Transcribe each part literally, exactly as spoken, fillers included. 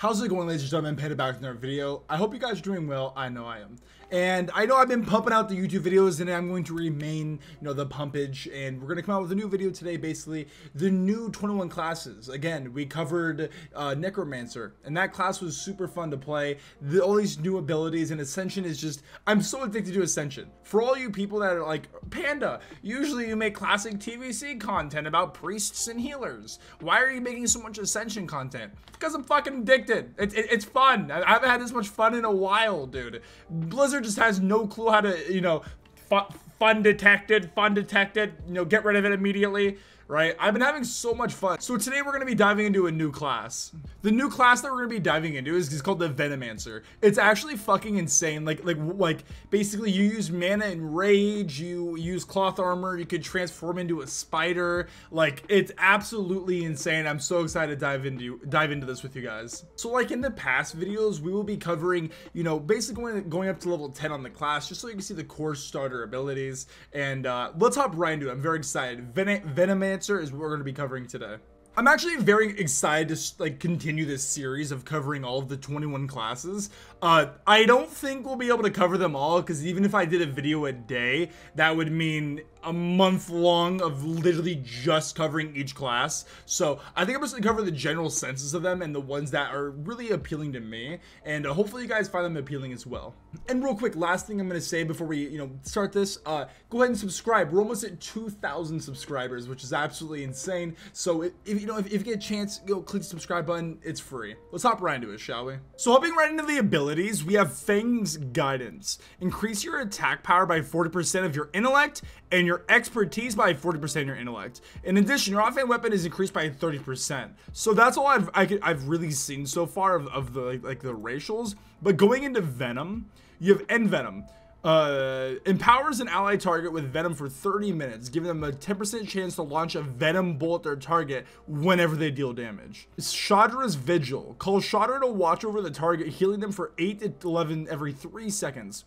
How's it going, ladies and gentlemen? Panda back to another video. I hope you guys are doing well. I know I am. And I know I've been pumping out the YouTube videos, and I'm going to remain, you know, the pumpage. And we're going to come out with a new video today, basically, the new twenty-one classes. Again, we covered uh, Necromancer, and that class was super fun to play. The, all these new abilities, and Ascension is just, I'm so addicted to Ascension. For all you people that are like, Panda, usually you make classic T V C content about priests and healers. Why are you making so much Ascension content? Because I'm fucking addicted. It, it, it's fun. I haven't had this much fun in a while, dude. Blizzard just has no clue how to, you know, fu fun detected, fun detected, you know, get rid of it immediately, right? I've been having so much fun. So today we're going to be diving into a new class. The new class that we're going to be diving into is, is called the Venomancer. It's actually fucking insane. Like, like, like, basically you use mana and rage, you use cloth armor, you could transform into a spider. Like, it's absolutely insane. I'm so excited to dive into, dive into this with you guys. So like in the past videos, we will be covering, you know, basically going, going up to level ten on the class, just so you can see the core starter abilities. And uh, let's hop right into it. I'm very excited. Ven Venomancer is what we're going to be covering today. I'm actually very excited to like continue this series of covering all of the twenty-one classes. Uh, I don't think we'll be able to cover them all, because even if I did a video a day, that would mean a month long of literally just covering each class. So I think I'm just gonna cover the general senses of them and the ones that are really appealing to me, and uh, hopefully you guys find them appealing as well. And real quick, last thing I'm gonna say before we, you know, start this, uh, go ahead and subscribe. We're almost at two thousand subscribers, which is absolutely insane. So if, if you know, if, if you get a chance, go click the subscribe button. It's free. Let's hop right into it, shall we? So hopping right into the abilities, we have Fang's Guidance. Increase your attack power by forty percent of your intellect and your expertise by forty percent your intellect. In addition, your offhand weapon is increased by thirty percent. So that's all I've I could, I've really seen so far of, of the like, like the racials. But going into Venom, you have Envenom. Uh, empowers an ally target with Venom for thirty minutes, giving them a ten percent chance to launch a Venom Bolt at their target whenever they deal damage. Shadra's Vigil. Call Shadra to watch over the target, healing them for eight to eleven every three seconds.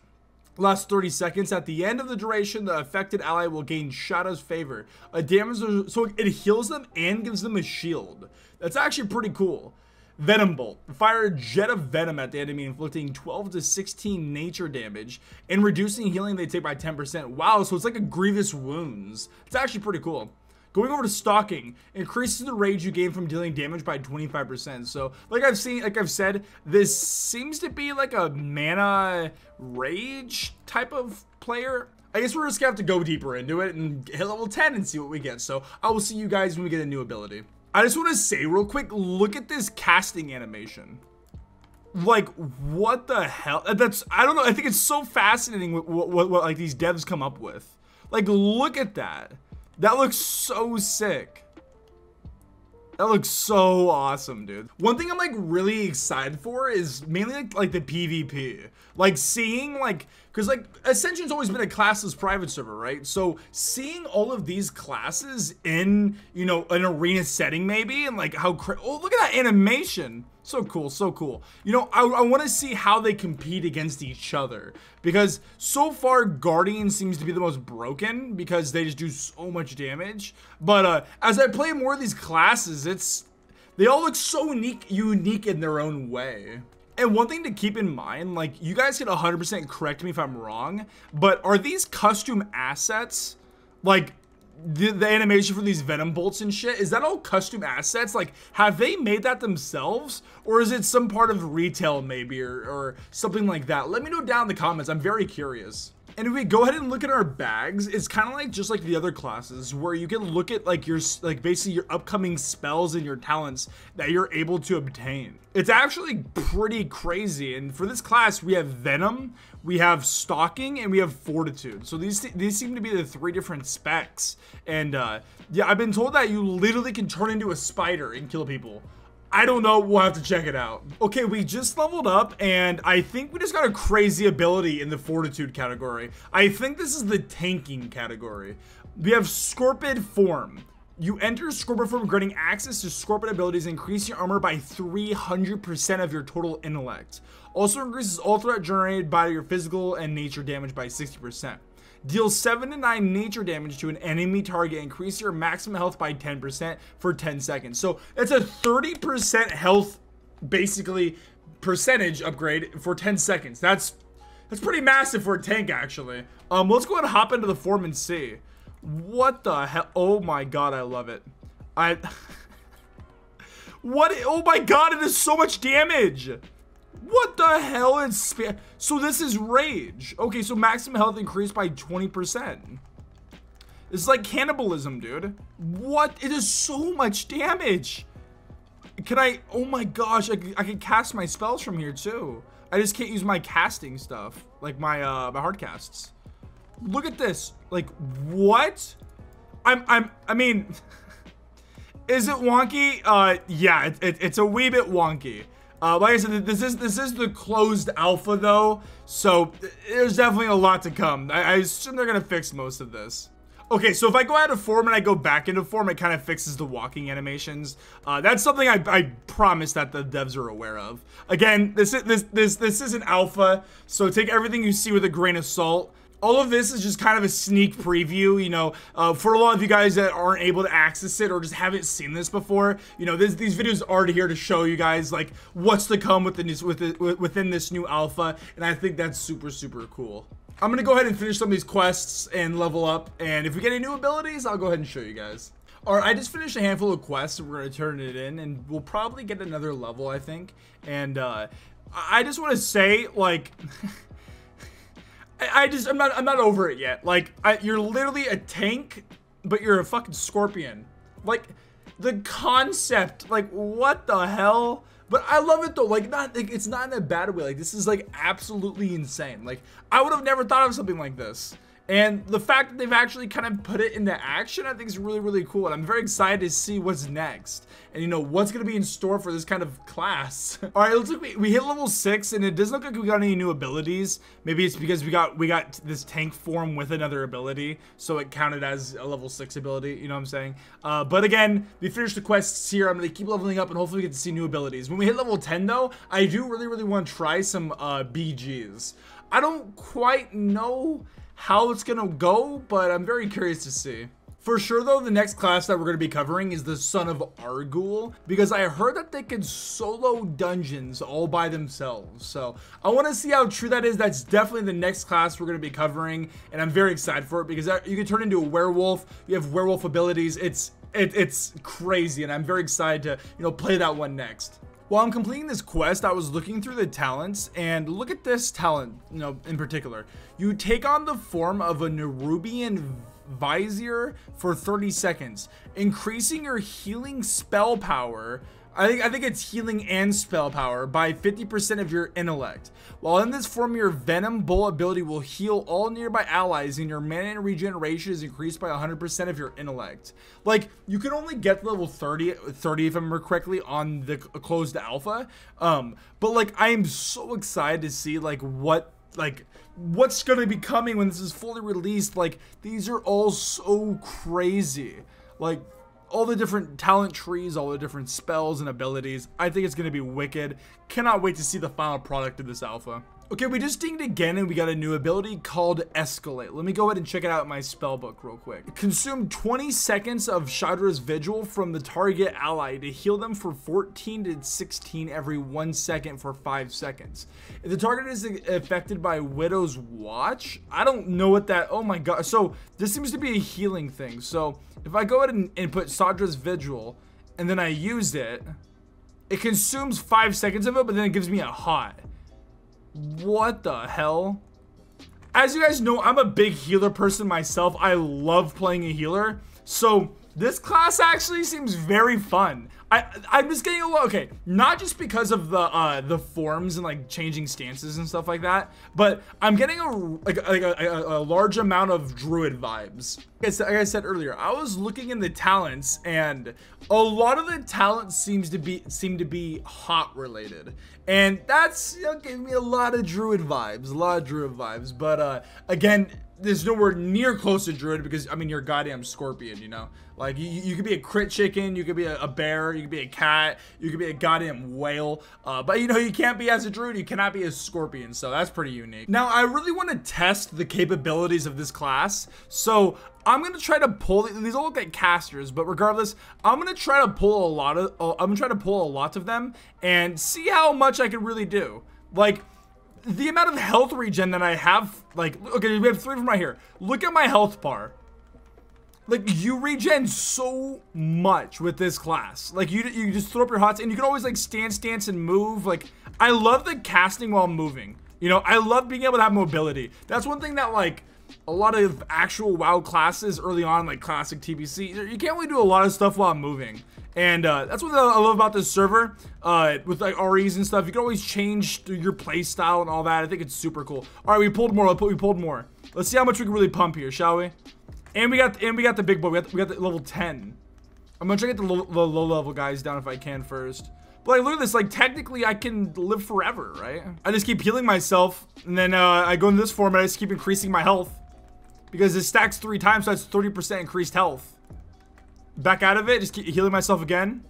Last thirty seconds. At the end of the duration, the affected ally will gain Shadow's Favor. A damage, so it heals them and gives them a shield. That's actually pretty cool. Venom Bolt. Fire a jet of venom at the enemy, inflicting twelve to sixteen nature damage and reducing healing they take by ten percent. Wow, so it's like a Grievous Wounds. It's actually pretty cool. Going over to Stalking, increases the rage you gain from dealing damage by twenty-five percent. So, like I've seen, like I've said, this seems to be like a mana rage type of player. I guess we're just gonna have to go deeper into it and hit level ten and see what we get. So, I will see you guys when we get a new ability. I just want to say real quick, look at this casting animation. Like, what the hell? That's, I don't know. I think it's so fascinating what, what, what, what like these devs come up with. Like, look at that. That looks so sick. That looks so awesome, dude. One thing I'm like really excited for is mainly like, like the PvP. Like seeing like, cause like Ascension's always been a classless private server, right? So seeing all of these classes in, you know, an arena setting maybe, and like how, cra oh, look at that animation. So cool, so cool. You know, I, I want to see how they compete against each other, because so far Guardian seems to be the most broken because they just do so much damage. But uh, as I play more of these classes, it's they all look so unique, unique in their own way. And one thing to keep in mind, like you guys can one hundred percent correct me if I'm wrong, but are these custom assets like? The, the animation for these Venom Bolts and shit, is that all custom assets? Like, have they made that themselves? Or is it some part of retail maybe, or, or something like that? Let me know down in the comments. I'm very curious. And if we go ahead and look at our bags, it's kind of like just like the other classes where you can look at like your, like basically your upcoming spells and your talents that you're able to obtain. It's actually pretty crazy. And for this class, we have Venom, we have Stalking, and we have Fortitude. So these, th these seem to be the three different specs. And uh, yeah, I've been told that you literally can turn into a spider and kill people. I don't know. We'll have to check it out. Okay, we just leveled up, and I think we just got a crazy ability in the Fortitude category. I think this is the tanking category. We have Scorpid Form. You enter Scorpid Form, granting access to Scorpid abilities, increase your armor by three hundred percent of your total intellect. Also increases all threat generated by your physical and nature damage by sixty percent. Deal seven to nine nature damage to an enemy target. Increase your maximum health by ten percent for ten seconds. So it's a thirty percent health basically percentage upgrade for ten seconds. That's that's pretty massive for a tank, actually. Um, let's go ahead and hop into the form and see. What the hell? Oh my god, I love it. I... What? Oh my god, it is so much damage! What the hell is sp- So this is rage. Okay, so maximum health increased by twenty percent. This is like cannibalism, dude. What? It is so much damage. Can I? Oh my gosh, I, I can cast my spells from here too. I just can't use my casting stuff, like my uh, my hard casts. Look at this. Like what? I'm I'm I mean, is it wonky? Uh, yeah, it, it, it's a wee bit wonky. Uh, like I said, this is this is the closed alpha though, so there's definitely a lot to come. I, I assume they're gonna fix most of this. Okay, so if I go out of form and I go back into form, it kind of fixes the walking animations. Uh, that's something I, I promise that the devs are aware of. Again, this is this this this is an alpha, so take everything you see with a grain of salt. All of this is just kind of a sneak preview, you know, uh, for a lot of you guys that aren't able to access it or just haven't seen this before. You know, this, these videos are here to show you guys, like, what's to come within this, within this new alpha, and I think that's super, super cool. I'm gonna go ahead and finish some of these quests and level up, and if we get any new abilities, I'll go ahead and show you guys. Alright, I just finished a handful of quests, and we're gonna turn it in, and we'll probably get another level, I think. And, uh, I just want to say, like... I just, I'm not, I'm not over it yet. Like, I, you're literally a tank, but you're a fucking scorpion. Like, the concept, like, what the hell? But I love it, though. Like, not, like, it's not in a bad way. Like, this is, like, absolutely insane. Like, I would have never thought of something like this. And the fact that they've actually kind of put it into action, I think is really, really cool. And I'm very excited to see what's next. And, you know, what's going to be in store for this kind of class. All right, it looks like we, we hit level six, and it doesn't look like we got any new abilities. Maybe it's because we got we got this tank form with another ability, so it counted as a level six ability, you know what I'm saying? Uh, but again, we finished the quests here. I'm going to keep leveling up, and hopefully we get to see new abilities. When we hit level ten, though, I do really, really want to try some uh, B Gs. I don't quite know how it's gonna go, but I'm very curious to see. For sure though, the next class that we're gonna be covering is the Son of Argul, because I heard that they can solo dungeons all by themselves. So I wanna see how true that is. That's definitely the next class we're gonna be covering, and I'm very excited for it because you can turn into a werewolf, you have werewolf abilities. It's, it, it's crazy, and I'm very excited to, you know, play that one next. While I'm completing this quest, I was looking through the talents, and look at this talent, you know, in particular. You take on the form of a Nerubian Vizier for thirty seconds, increasing your healing spell power. I think, I think it's healing and spell power by fifty percent of your intellect. While in this form, your Venom Bolt ability will heal all nearby allies, and your mana and regeneration is increased by one hundred percent of your intellect. Like, you can only get level thirty, thirty if I remember correctly, on the closed alpha. Um, but like, I am so excited to see like what, like what's gonna be coming when this is fully released. Like, these are all so crazy. Like, all the different talent trees, all the different spells and abilities. I think it's going to be wicked. Cannot wait to see the final product of this alpha. Okay, we just dinged again, and we got a new ability called Escalate. Let me go ahead and check it out in my spellbook real quick. Consume twenty seconds of Shadra's Vigil from the target ally to heal them for fourteen to sixteen every one second for five seconds. If the target is affected by Widow's Watch, I don't know what that, oh my god. So this seems to be a healing thing. So if I go ahead and, and put Shadra's Vigil, and then I use it, it consumes five seconds of it, but then it gives me a hot. What the hell? As you guys know, I'm a big healer person myself. I love playing a healer, so this class actually seems very fun. I I'm just getting a lot, okay, not just because of the uh the forms and like changing stances and stuff like that, but I'm getting a like, like a, a, a large amount of druid vibes. Like I said earlier, I was looking in the talents, and a lot of the talent seems to be seem to be hot related, and that's, you know, gave me a lot of druid vibes, a lot of druid vibes. But uh, again, there's nowhere near close to Druid because, I mean, you're a goddamn Scorpion, you know? Like, you, you could be a crit chicken, you could be a, a bear, you could be a cat, you could be a goddamn whale. Uh, but, you know, you can't be as a Druid, you cannot be a Scorpion, so that's pretty unique. Now, I really want to test the capabilities of this class, so I'm going to try to pull, these all look like casters, but regardless, I'm going to try to pull a lot of, I'm going to try to pull a lot of them and see how much I can really do. Like, the amount of health regen that I have, like, okay, we have three from right here. Look at my health bar. Like, you regen so much with this class. Like, you you just throw up your hots, and you can always, like, stand, stance, and move. Like, I love the casting while moving. You know, I love being able to have mobility. That's one thing that, like, a lot of actual WoW classes early on, like classic T B C, you can't really do a lot of stuff while moving. And uh, that's what I love about this server, uh, with like R Es and stuff. You can always change your play style and all that. I think it's super cool. All right, we pulled more. We pulled more. Let's see how much we can really pump here, shall we? And we got and we got the big boy. We got the, we got the level ten. I'm gonna try to get the low, low, low level guys down if I can first. But like, look at this. Like, technically, I can live forever, right? I just keep healing myself, and then uh, I go into this form, and I just keep increasing my health because it stacks three times, so that's thirty percent increased health. Back out of it, just keep healing myself again.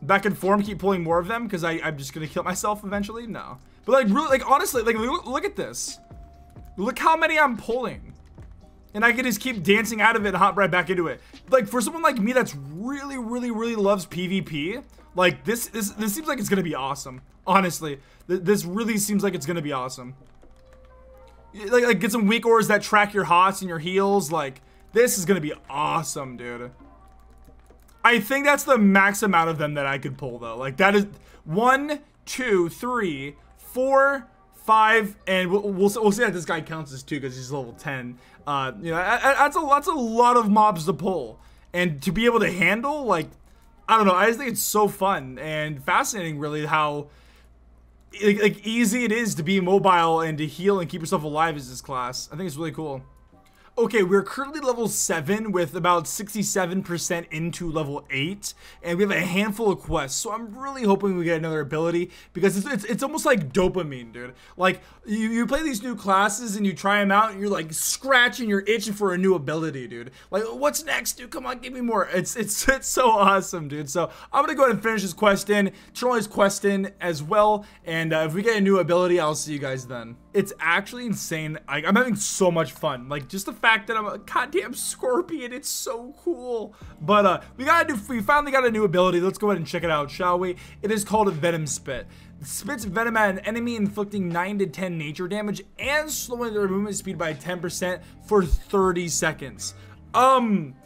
Back in form, keep pulling more of them because I I'm just gonna kill myself eventually. No, but like really, like honestly, like look, look at this. Look how many I'm pulling, and I can just keep dancing out of it and hop right back into it. Like for someone like me that's really, really, really loves P V P, like this this this seems like it's gonna be awesome. Honestly, Th this really seems like it's gonna be awesome. Like, like get some weak ores that track your hots and your heals, like. This is going to be awesome, dude. I think that's the max amount of them that I could pull, though. Like, that is one, two, three, four, five, and we'll, we'll, we'll see that this guy counts as two because he's level ten. Uh, you know, I, I, that's, a, that's a lot of mobs to pull. And to be able to handle, like, I don't know. I just think it's so fun and fascinating, really, how like, like easy it is to be mobile and to heal and keep yourself alive as this class. I think it's really cool. Okay, we're currently level seven with about sixty-seven percent into level eight, and we have a handful of quests, so I'm really hoping we get another ability, because it's, it's, it's almost like dopamine, dude. Like, you, you play these new classes, and you try them out, and you're like scratching, you're itching for a new ability, dude. Like, what's next, dude? Come on, give me more. It's, it's, it's so awesome, dude. So, I'm gonna go ahead and finish this quest in, turn all his quest in as well, and uh, if we get a new ability, I'll see you guys then. It's actually insane. I, I'm having so much fun. Like, just the fact fact that I'm a goddamn Scorpion, it's so cool. But uh we gotta do we finally got a new ability. Let's go ahead and check it out, shall we? It is called a Venom Spit. It spits venom at an enemy, inflicting nine to ten nature damage and slowing their movement speed by ten percent for thirty seconds. um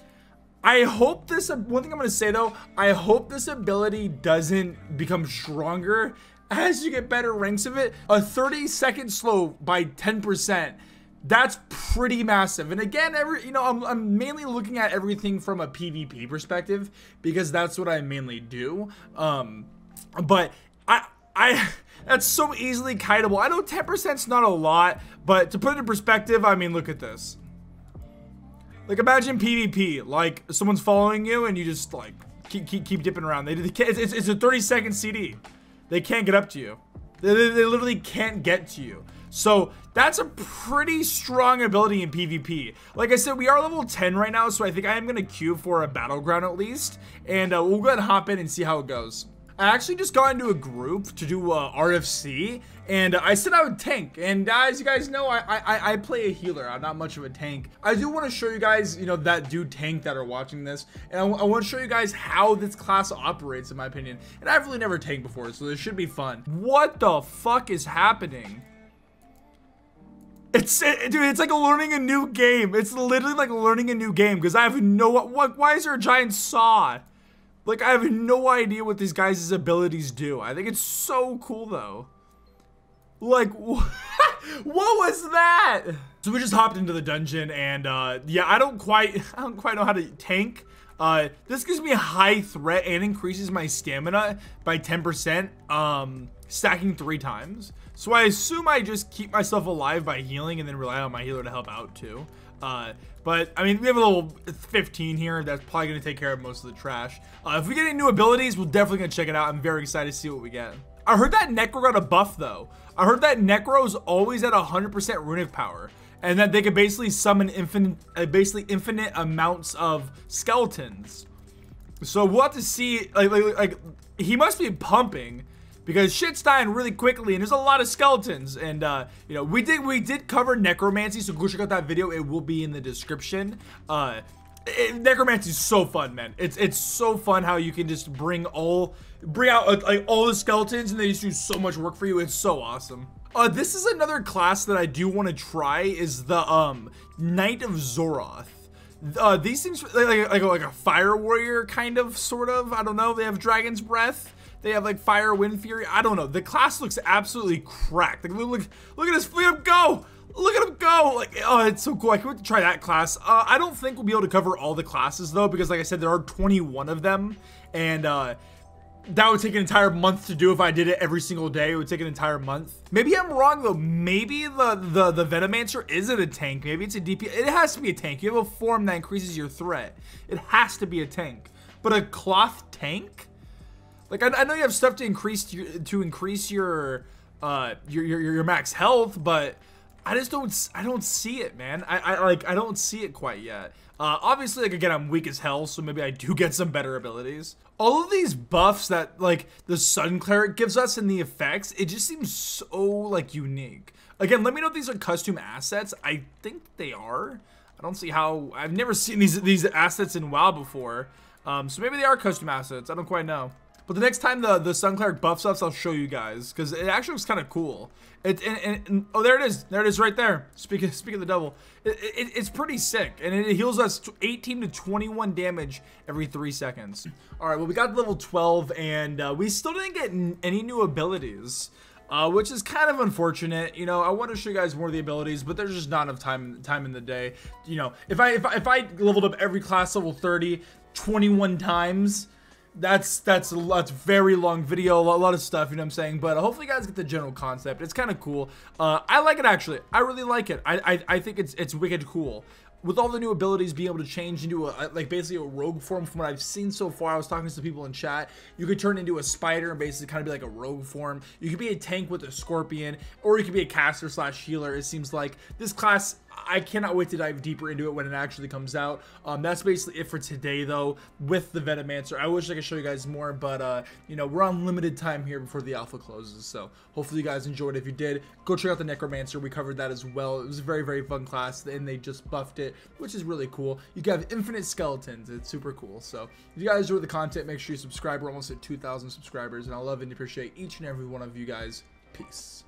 I hope this, one thing I'm gonna say though, I hope this ability doesn't become stronger as you get better ranks of it. A thirty second slow by ten percent, that's pretty massive. And again, every you know I'm, I'm mainly looking at everything from a PvP perspective because that's what I mainly do. Um but I I that's so easily kiteable. I know ten percent's not a lot, but to put it in perspective, I mean, look at this. Like, imagine PvP, like someone's following you and you just like keep keep, keep dipping around. They, they can't, it's, it's a thirty second C D. They can't get up to you. They, they, they literally can't get to you. So that's a pretty strong ability in PvP. Like I said, we are level ten right now, so I think I am going to queue for a battleground at least. And uh, we'll go ahead and hop in and see how it goes. I actually just got into a group to do uh, R F C, and uh, I said I would tank. And uh, as you guys know, I, I I play a healer. I'm not much of a tank. I do want to show you guys, you know, that do tank that are watching this, and I, I want to show you guys how this class operates, in my opinion. And I've really never tanked before, so this should be fun. What the fuck is happening? It's, it, dude, it's like learning a new game. It's literally like learning a new game because I have no, what, why is there a giant saw? Like, I have no idea what these guys' abilities do. I think it's so cool, though. Like, wh what was that? So we just hopped into the dungeon, and uh, yeah, I don't quite, I don't quite know how to tank. Uh, this gives me high threat and increases my stamina by ten percent, um, stacking three times. So I assume I just keep myself alive by healing and then rely on my healer to help out too. Uh, but, I mean, we have a little fifteen here. That's probably going to take care of most of the trash. Uh, if we get any new abilities, we're definitely going to check it out. I'm very excited to see what we get. I heard that Necro got a buff, though. I heard that Necro's always at one hundred percent runic power. and that they could basically summon infinite, uh, basically infinite amounts of skeletons. So we'll have to see, like, like, like he must be pumping, because shit's dying really quickly, and there's a lot of skeletons. And uh, you know, we did we did cover necromancy, so go check out that video. It will be in the description. Uh, it, necromancy is so fun, man. It's it's so fun how you can just bring all bring out uh, like all the skeletons, and they just do so much work for you. It's so awesome. Uh, this is another class that I do want to try, is the um Knight of Zoroth. Uh, these things like, like like like a fire warrior kind of sort of. I don't know. They have dragon's breath. They have like fire, wind, fury. I don't know. The class looks absolutely cracked. Like, look, look, look at this. Look at him go. Look at him go. Like, oh, it's so cool. I can't wait to try that class. Uh, I don't think we'll be able to cover all the classes though, because like I said, there are twenty-one of them, and uh, that would take an entire month to do if I did it every single day. It would take an entire month. Maybe I'm wrong though. Maybe the the the Venomancer isn't a tank. Maybe it's a D P. It has to be a tank. You have a form that increases your threat. It has to be a tank. But a cloth tank? Like, I, I know you have stuff to increase your, to increase your, uh, your, your, your max health, but I just don't, I don't see it, man. I, I like, I don't see it quite yet. Uh, obviously, like, again, I'm weak as hell, so maybe I do get some better abilities. All of these buffs that, like, the Sun Cleric gives us in the effects, it just seems so, like, unique. Again, let me know if these are custom assets. I think they are. I don't see how, I've never seen these, these assets in WoW before. Um, so maybe they are custom assets. I don't quite know. But the next time the, the Sun Cleric buffs us, I'll show you guys, because it actually looks kind of cool. It, and, and, and, oh, there it is. There it is right there. Speak of, speak of the devil. It, it, it's pretty sick, and it heals us eighteen to twenty-one damage every three seconds. All right, well, we got level twelve, and uh, we still didn't get any new abilities, uh, which is kind of unfortunate. You know, I want to show you guys more of the abilities, but there's just not enough time time in the day. You know, if I, if I, if I leveled up every class level thirty, twenty-one times, That's that's a lot, very long video, a lot of stuff, you know what I'm saying? But hopefully you guys get the general concept. It's kind of cool. Uh, I like it, actually. I really like it. I, I I think it's it's wicked cool. With all the new abilities, being able to change into a, like, basically a rogue form. From what I've seen so far, I was talking to some people in chat, you could turn into a spider and basically kind of be like a rogue form. You could be a tank with a scorpion, or you could be a caster slash healer. It seems like this class, I cannot wait to dive deeper into it when it actually comes out. Um, that's basically it for today, though, with the Venomancer. I wish I could show you guys more, but, uh, you know, we're on limited time here before the alpha closes, so hopefully you guys enjoyed. If you did, go check out the Necromancer. We covered that as well. It was a very, very fun class, and they just buffed it, which is really cool. You can have infinite skeletons. It's super cool. So if you guys enjoyed the content, make sure you subscribe. We're almost at two thousand subscribers, and I love and appreciate each and every one of you guys. Peace.